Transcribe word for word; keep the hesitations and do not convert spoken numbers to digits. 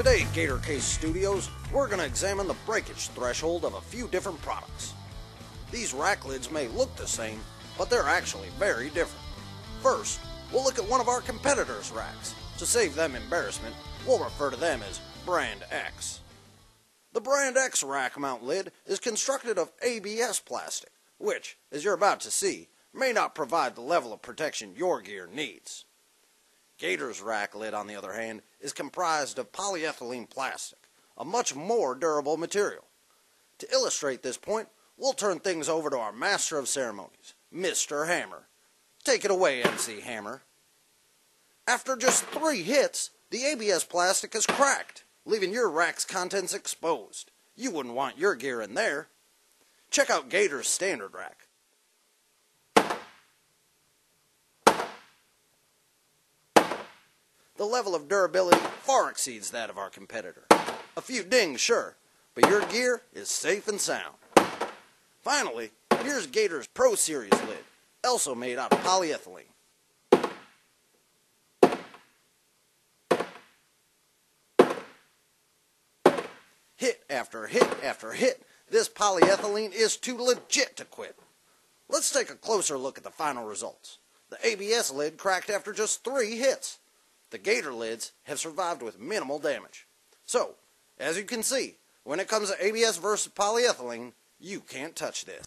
Today at Gator Case Studios, we're going to examine the breakage threshold of a few different products. These rack lids may look the same, but they're actually very different. First, we'll look at one of our competitors' racks. To save them embarrassment, we'll refer to them as Brand X. The Brand X rack mount lid is constructed of A B S plastic, which, as you're about to see, may not provide the level of protection your gear needs. Gator's rack lid, on the other hand, is comprised of polyethylene plastic, a much more durable material. To illustrate this point, we'll turn things over to our master of ceremonies, Mister Hammer. Take it away, M C Hammer. After just three hits, the A B S plastic is cracked, leaving your rack's contents exposed. You wouldn't want your gear in there. Check out Gator's standard rack. The level of durability far exceeds that of our competitor. A few dings, sure, but your gear is safe and sound. Finally, here's Gator's Pro Series lid, also made out of polyethylene. Hit after hit after hit, this polyethylene is too legit to quit. Let's take a closer look at the final results. The A B S lid cracked after just three hits. The Gator lids have survived with minimal damage. So, as you can see, when it comes to A B S versus polyethylene, you can't touch this.